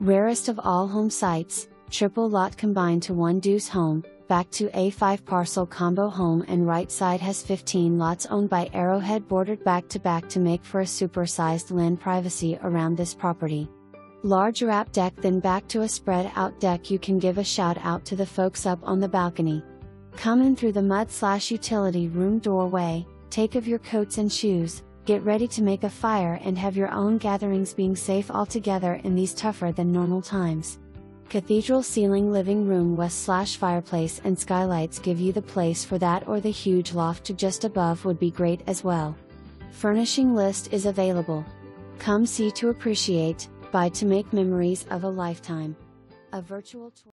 Rarest of all home sites, triple lot combined to one deuce home, back to a 5-parcel combo home, and right side has 15 lots owned by Arrowhead bordered back to back to make for a supersized land privacy around this property. Larger app deck, then back to a spread out deck. You can give a shout out to the folks up on the balcony. Come in through the mud/utility room doorway, take off your coats and shoes, get ready to make a fire and have your own gatherings, being safe altogether in these tougher than normal times. Cathedral ceiling living room west/fireplace and skylights give you the place for that, or the huge loft to just above would be great as well. Furnishing list is available. Come see to appreciate, buy to make memories of a lifetime. A virtual tour.